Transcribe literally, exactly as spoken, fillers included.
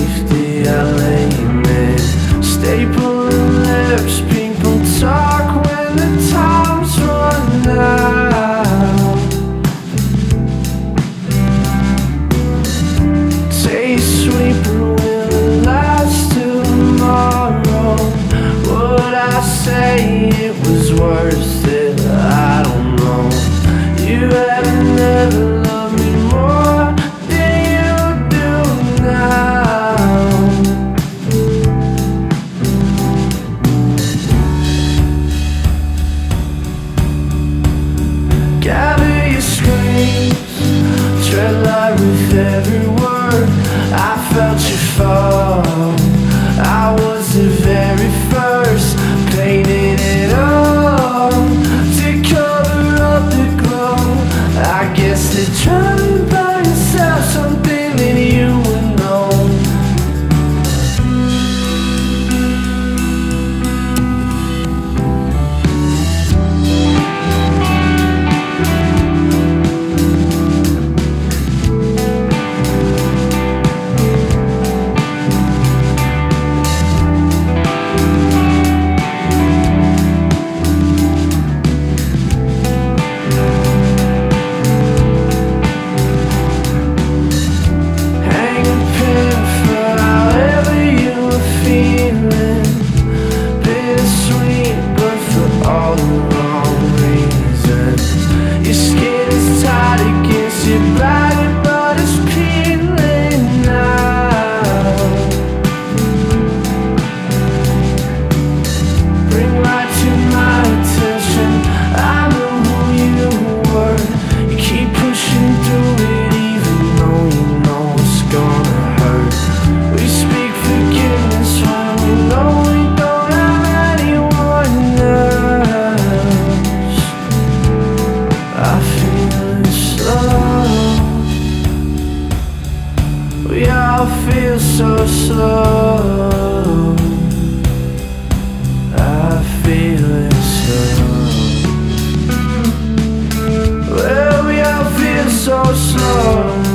safety, I lay in it. Stapling lips, people talk when the time's run out. Taste sweet but will it last tomorrow? Would I say it was worth it? I don't know. You have never loved me more than you do now. Gather your screams, tread light with every word. I felt you fall, I was the very first, painted it all to cover up the glow. I guess they're trying to buy yourself something that you would know. Hang a pin for however you were feeling, bittersweet but for all the wrong reasons. Your skin is tight against your body but it's peeling now. Bring light to my attention, I know who you were. You keep pushing through it even though you know it's gonna hurt. We speak forgiveness when we know we don't have anyone else. I feel it slow. We all feel so slow. I feel it slow. Well, we all feel so slow.